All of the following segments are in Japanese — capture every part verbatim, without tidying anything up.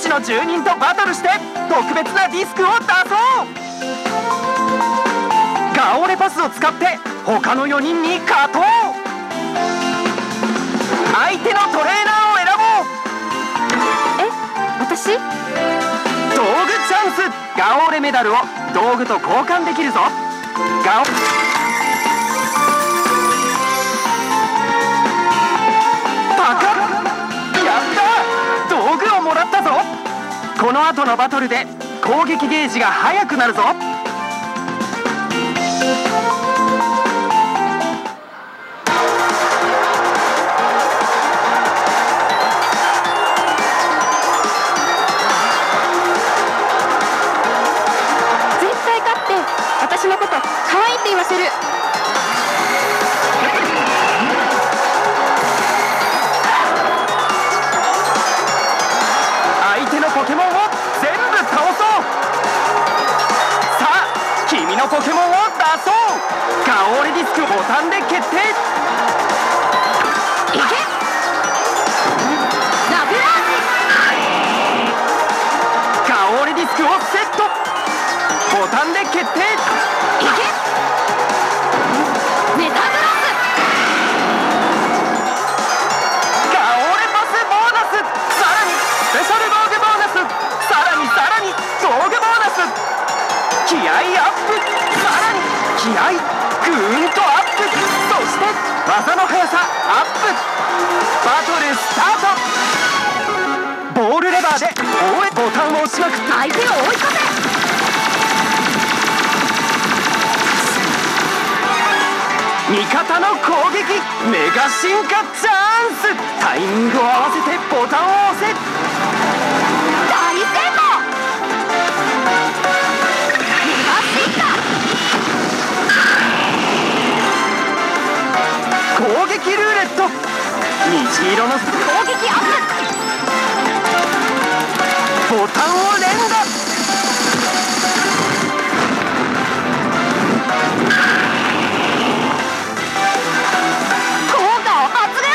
地の住人とバトルして特別なディスクを出そう。ガオレパスを使って他のよにんに勝とう。相手のトレーナーを選ぼう。え、私？道具チャンス。ガオレメダルを道具と交換できるぞ。ガオこの後のバトルで攻撃ゲージが速くなるぞ。絶対勝って私のこと可愛いって言わせる。ポケモンを出そう。ガオレディスクボタンで決定。いけラブラー。ガオレディスクをセット。ボタンで決定。いけメタブラス。ガオレパスボーナス。さらにスペシャル道具ボーナス。さらにさらに道具ボーナス。気合いアップ。気合いグーンとアップ。そして技の速さアップ。バトルスタート。ボールレバーで応援ボタンを押しまくって相手を追い越せ。味方の攻撃メガ進化チャンス。タイミングを合わせてボタンを押せ。大成功。攻撃ルーレット。虹色の攻撃アップ。ボタンを連打。効果を発言。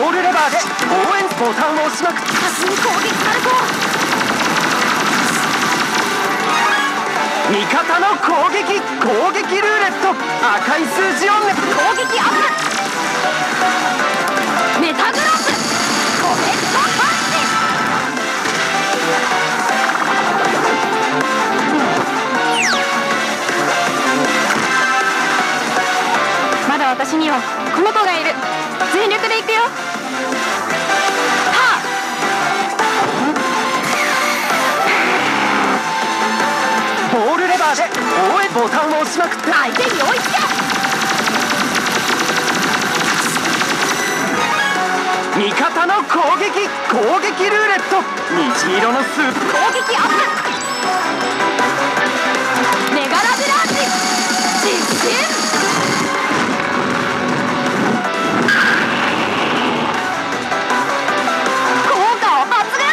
ボールレバーで応援ボタンを押しまくって私に攻撃されそう。味方の攻撃攻撃ルーレット。赤い数字を目攻撃アップ。メタグロスコメントパンチ。まだ私にはこの子がいる。全力でいくよ。ボールレバーで応援ボタンを押しまくって相手に追いつけ。味方の攻撃攻撃ルーレット。虹色のスープ攻撃アップ。メガラブラージ実践。効果を発言。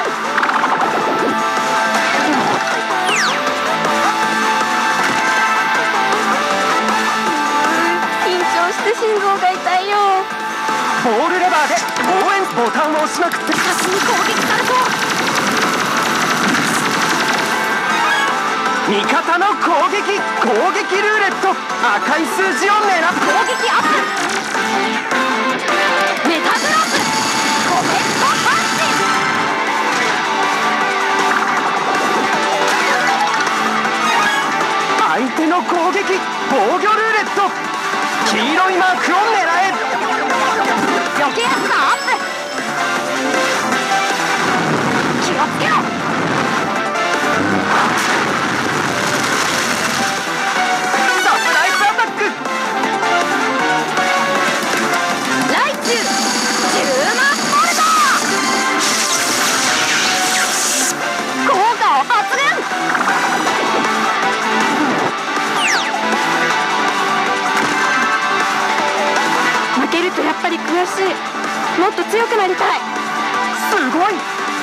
緊張して信号が痛いよ。ボールレバーで応援ボタンを押しまくって私に攻撃されそう。味方の攻撃攻撃ルーレット。赤い数字を狙う。攻撃アップ。メタブロスコメントパンチ。相手の攻撃防御ルーレット。黄色いマークを狙え。余計なアップ。気をつけろ。サプライズアタック。ライチュウじゅうまんボルト。効果を発言。負けるとやっぱり悔しい。もっと強くなりたい。すごい。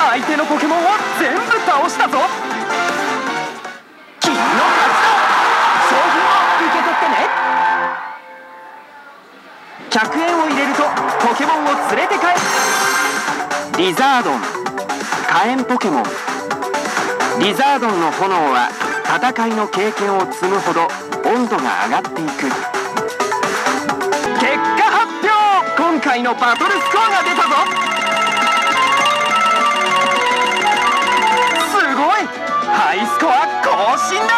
相手のポケモンを全部倒したぞ。金の勝ちだ。賞品を受け取ってね。ひゃくえんを入れるとポケモンを連れて帰る。リザードン、火炎ポケモン。リザードンの炎は戦いの経験を積むほど温度が上がっていく。結果発表。今回のバトルスコアが出たぞ。すごい、ハイスコア更新だ。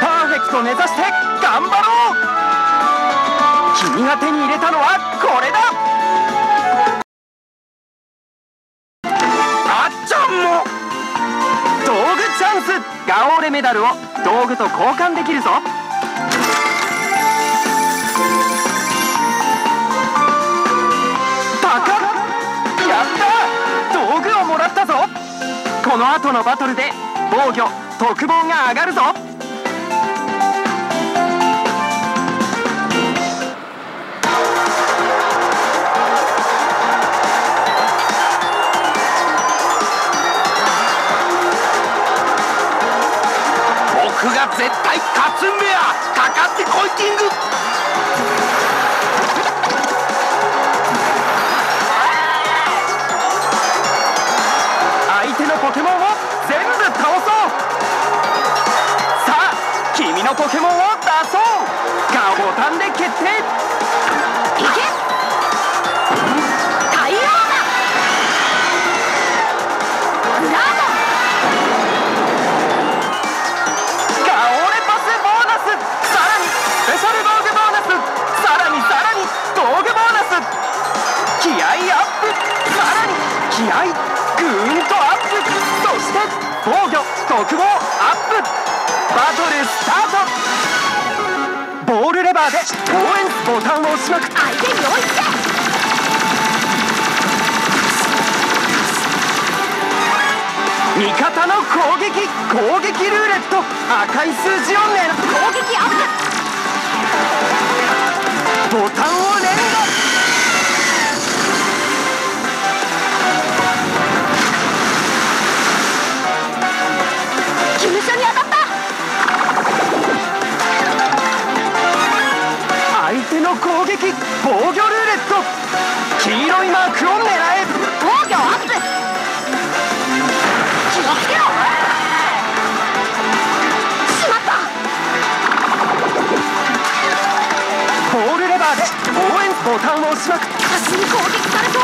パーフェクト目指して頑張ろう。君が手に入れたのはこれだ。ガオーレメダルを道具と交換できるぞ。パカッ、やった、道具をもらったぞ。この後のバトルで防御特防が上がるぞ。僕が絶対勝つんべや。かかってこいキング。相手のポケモンを全部倒そう。さあ君のポケモンを出そう。ガボタンで決定。いけ、タイヤーだ。グラード気合グーンとアップ。そして防御特防アップ。バトルスタート。ボールレバーで応援ボタンを押しまくって相手に置いて。味方の攻撃、攻撃ルーレット。赤い数字を狙う。攻撃アップ。ボタンを連打。の攻撃、防御ルーレット。黄色いマークを狙え。防御アップ。気をつけろ。しまった。ボールレバーで応援ボタンを押しまく。私に攻撃されそう。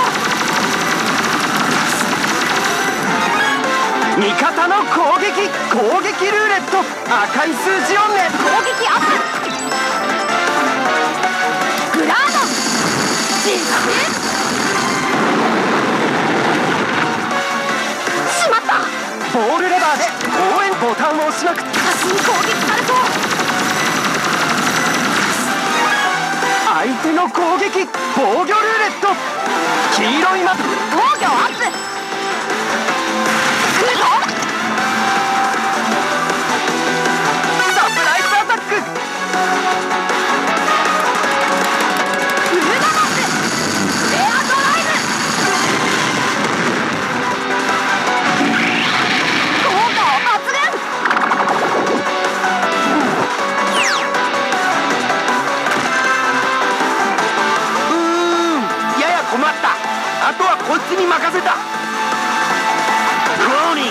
味方の攻撃、攻撃ルーレット。赤い数字をね。攻撃アップ。しまった。ボールレバーで応援ボタンを押しまくって私に攻撃されそう。相手の攻撃、防御ルーレット。黄色いマップ。防御アップ。来るぞ。サプライズアタック。あとはこいつに任せた。ローニー。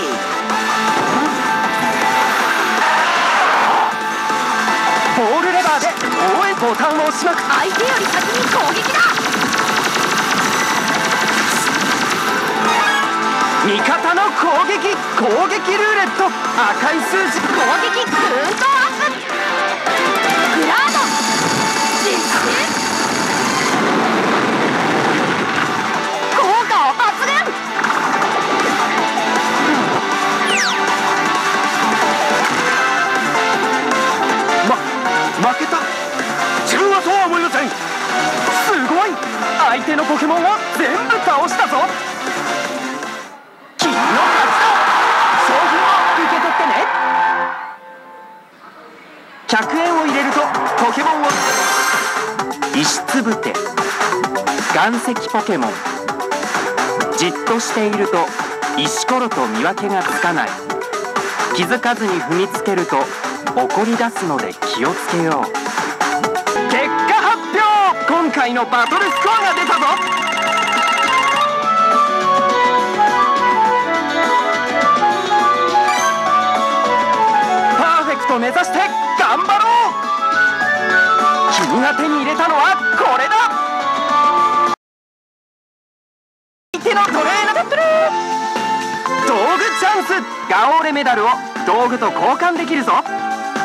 ボールレバーで応援ボタンを押しまく。相手より先に攻撃だ。味方の攻撃、攻撃ルーレット。赤い数字、攻撃グーンとアップ。グラード実施。負けた。自分はそうは思いません。すごい、相手のポケモンを全部倒したぞ。君の勝ちだ。賞品を受け取ってね。ひゃくえんを入れるとポケモンを。石つぶて、岩石ポケモン。じっとしていると石ころと見分けがつかない。気づかずに踏みつけると怒り出すので気をつけよう。結果発表。今回のバトルスコアが出たぞ。パーフェクト目指して頑張ろう。君が手に入れたのはこれだ。ガオーレメダルを道具と交換できるぞ。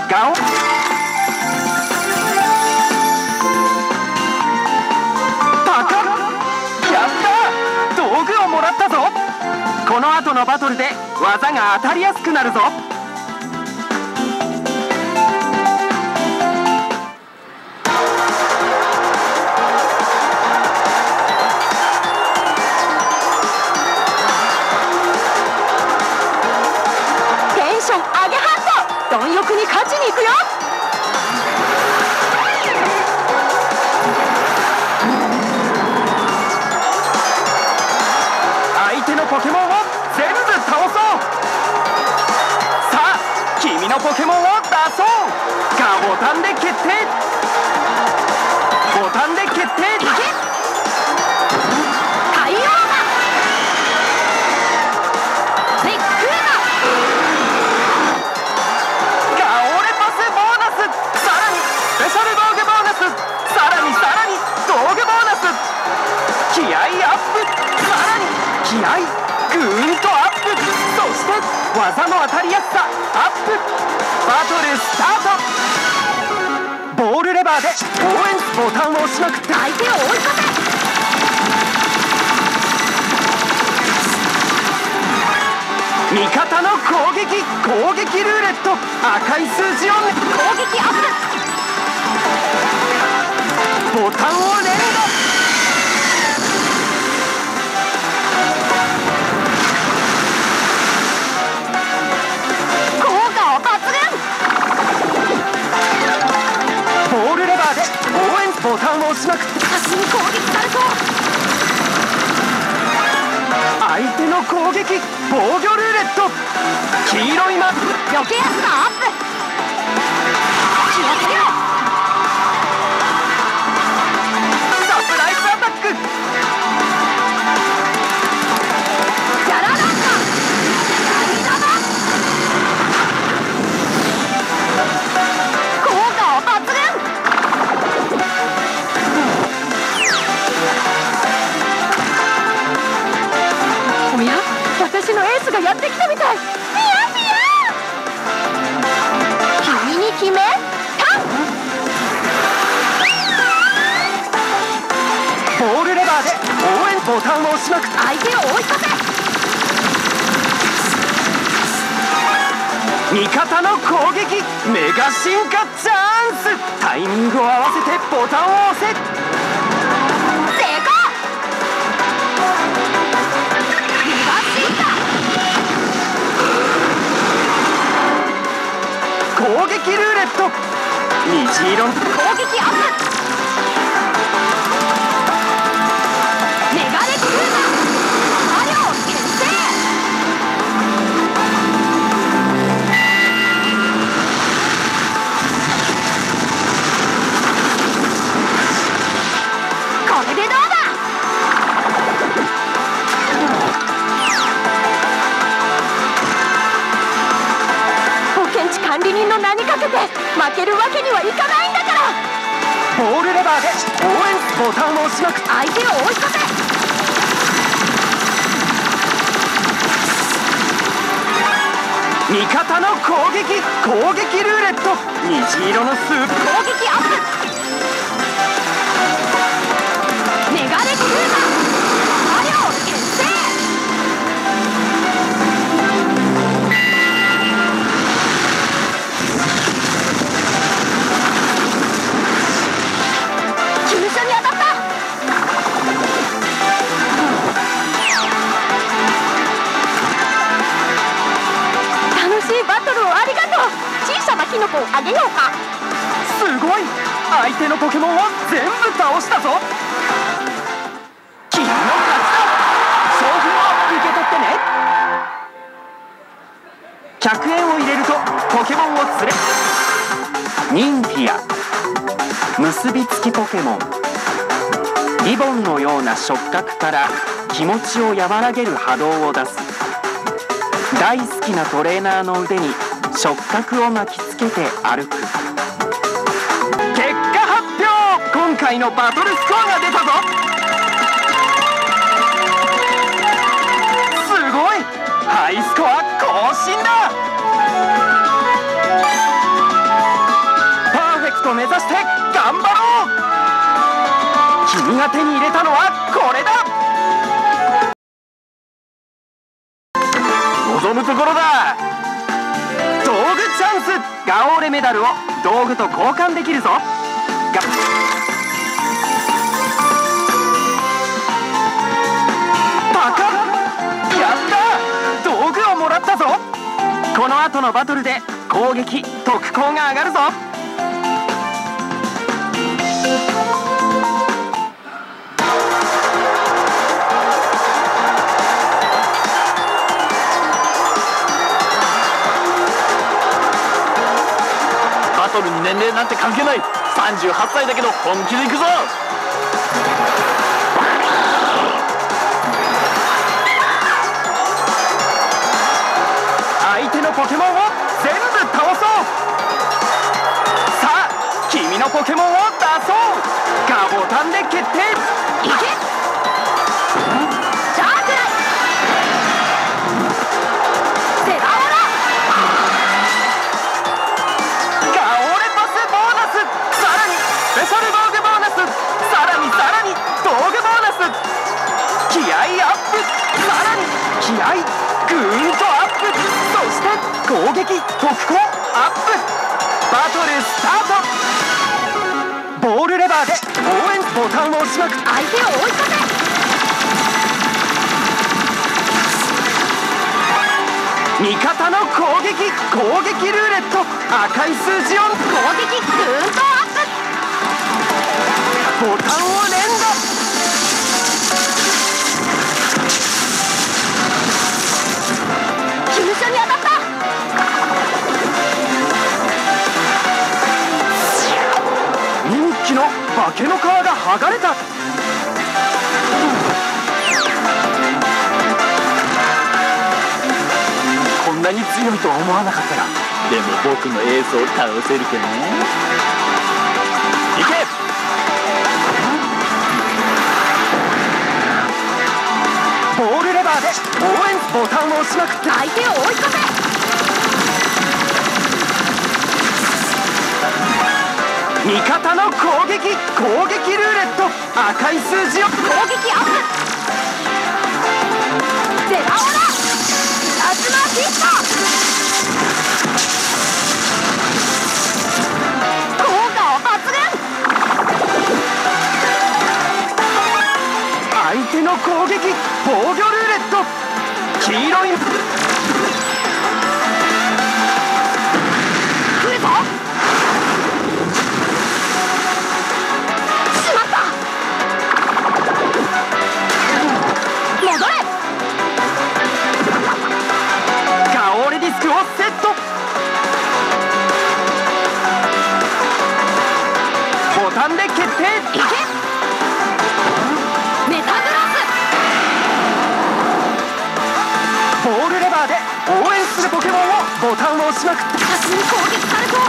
ガオパカッ、やった、道具をもらったぞ。この後のバトルで技が当たりやすくなるぞ。貪欲に勝ちに行くよ。相手のポケモンを全部倒そう。さあ君のポケモンを出そうか。ボタンで決定、ボタンで決定。気合グーンとアップ、そして技の当たりやすさアップ。バトルスタート。ボールレバーで応援ボタンを押しまくって相手を追いかけ。味方の攻撃、攻撃ルーレット、赤い数字を攻撃アップ。ボタンを連打。ボタンを押しまくって私に攻撃されそう。相手の攻撃、防御ルーレット、黄色いマップ、余計圧がアップ。気をつけろ。サプライズアタック。やらなかった。効果を抜群。私のエースがやってきたみたい。ピヤピヤ、君に決めた。ボールレバーで応援ボタンを押しまく相手を追いかけ。味方の攻撃、メガ進化チャンス。タイミングを合わせてボタンを押せ。攻撃ルーレット、虹色の攻撃アップ。メガネクルーザー作業決定。これでどうだ。管理人の名にかけて負けるわけにはいかないんだから。ボールレバーで応援ボタンを押しまく相手を追いかけ。味方の攻撃、攻撃ルーレット、虹色のスープ、攻撃アップ。メガネクルーザーキノコをあげようか。すごい、相手のポケモンを全部倒したぞ。君の勝ちだ。賞品を受け取ってね。ひゃくえんを入れるとポケモンを連れ。ニンフィア、結びつきポケモン。リボンのような触覚から気持ちを和らげる波動を出す。大好きなトレーナーの腕に触覚を巻きつけて歩く。結果発表！今回のバトルスコアが出たぞ。すごい！ハイスコア更新だ。パーフェクト目指して頑張ろう。君が手に入れたのはこれだ。望むところだ。道具チャンス。ガオーレメダルを道具と交換できるぞ。パカッ。やった、道具をもらったぞ。この後のバトルで攻撃特攻が上がるぞ。年齢なんて関係ない。さんじゅうはっさいだけど本気でいくぞ。相手のポケモンを全部倒そう。さあ君のポケモンを出そう。ガボタンで決定。いけ気合グーンとアップ。そして攻撃特攻アップ。バトルスタート。ボールレバーで応援ボタンを押しまく相手を追いかけ。味方の攻撃攻撃ルーレット。赤い数字を攻撃グーンとアップ。ボタンを連打。化けの皮が剥がれた。こんなに強いとは思わなかったよ。でも僕のエースを倒せるかね。いけ！ボールレバーで応援ボタンを押しまくって相手を追いかけ。味方の攻撃攻撃ルーレット。赤い数字を攻撃アップ。ゼラオラアズマピット。効果を抜群。相手の攻撃防御ルーレット。黄色い来るぞ。ボタンを押しまくって私に攻撃されそう。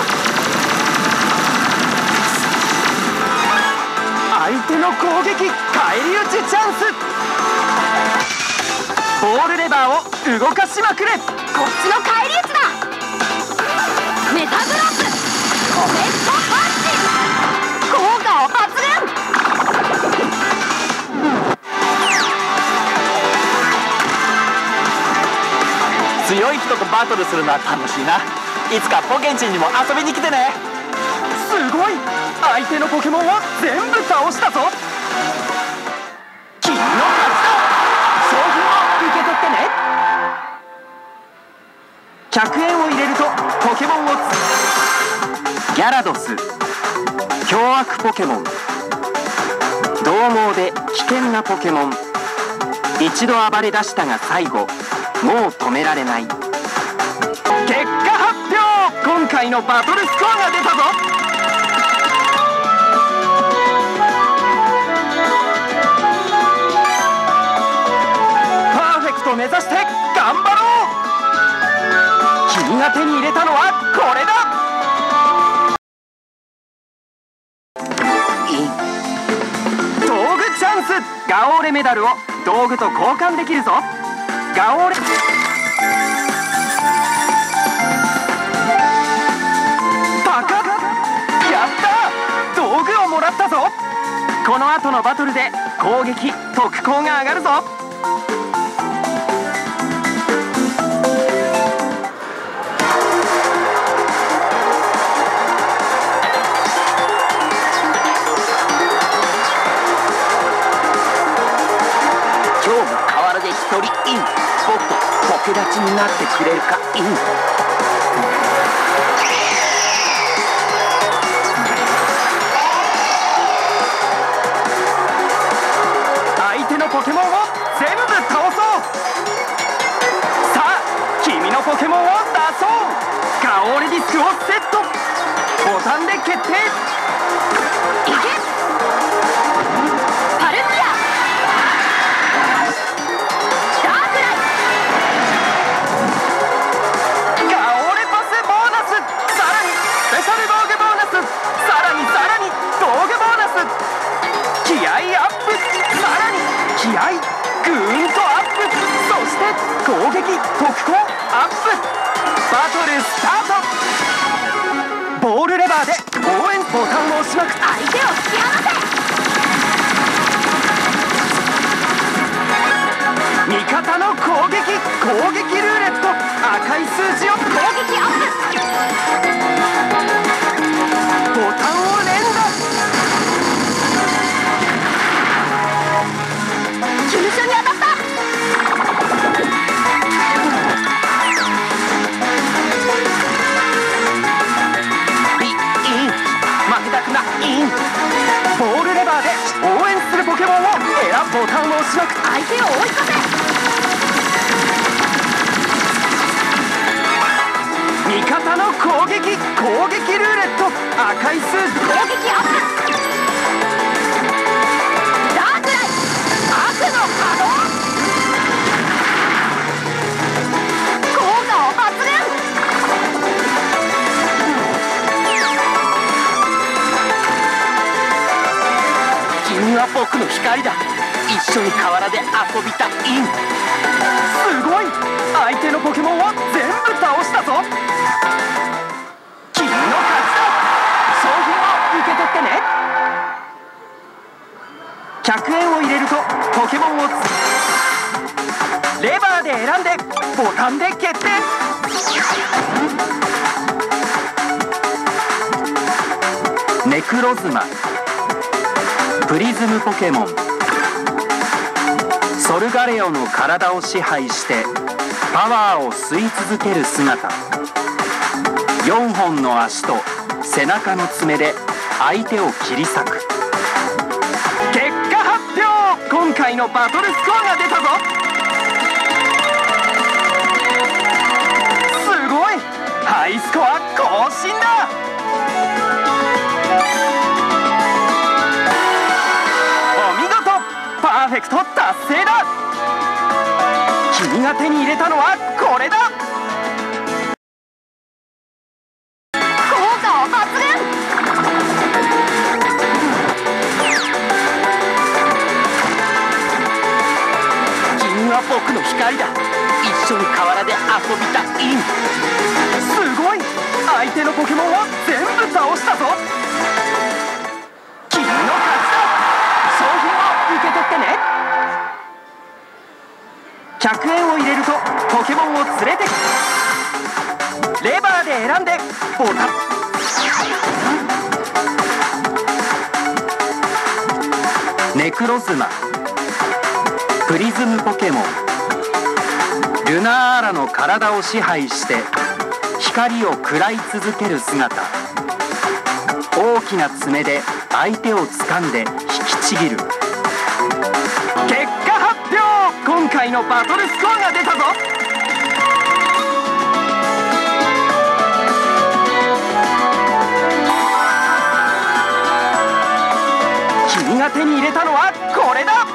相手の攻撃返り討ちチャンス。ボールレバーを動かしまくれ。こっちの返り討ちだ。メタグラスコメットパンチ。効果を抜群。強い人とバトルするのは楽しいな。いつかポケンチにも遊びに来てね。すごい、相手のポケモンは全部倒したぞ。君の勝ちだ。賞品を受け取ってね。ひゃくえんを入れるとポケモンをつギャラドス凶悪ポケモン。獰猛で危険なポケモン。一度暴れ出したが最後もう止められない。結果発表。今回のバトルスコアが出たぞ。ト目指して頑張ろう。君が手に入れたのはこれだ。道具チャンス。ガオーレメダルを道具と交換できるぞ。ガオーレこの後のバトルで攻撃特攻が上がるぞ。今日も河原で一人イン。もっとポケ立ちになってくれるかイン。ポケモンを全部倒そう。さあ君のポケモンを出そう。ガオーレディスクをセット。ボタンで決定。いけパルキアダークライ。ガオーレパスボーナス。さらにスペシャル道具ボーナス。さらにさらに道具ボーナス。気合いアップ。さらに気合ぐーんとアップ。そして攻撃特攻アップ。バトルスタート。ボールレバーで応援ボタンを押しまく相手を突き放せ。味方の攻撃攻撃ルーレット。赤い数字を攻撃アップ。ボタンを連打。急所に当たった。ビイン負けたくないん。ボールレバーで応援するポケモンを選ぶ。ボタンを押しまく相手を追いかけ。味方の攻撃攻撃ルーレット。赤い数字攻撃アップ。僕の光だ。一緒に河原で遊びたい。すごい。相手のポケモンを全部倒したぞ。君の勝ちだ。商品を受け取ってね。ひゃくえんを入れるとポケモンをレバーで選んでボタンで決定。ネクロズマ、プリズムポケモン、ソルガレオの体を支配してパワーを吸い続ける姿。よんほんの足と背中の爪で相手を切り裂く。結果発表。今回のバトルスコアが出たぞ。すごい。ハイスコア更新だ。パーフェクト達成だ。君が手に入れたのはこれだ。効果を発現。君は僕の光だ。一緒に河原で遊びたい。すごい。相手のポケモンを全部倒したぞ。君の勝ちだ。受け取ってね。ひゃくえんを入れるとポケモンを連れてきレバーで選んでボタン。ネクロズマ、プリズムポケモン、ルナーラの体を支配して光を食らい続ける姿。大きな爪で相手を掴んで引きちぎる。結果発表。今回のバトルスコアが出たぞ。君が手に入れたのはこれだ。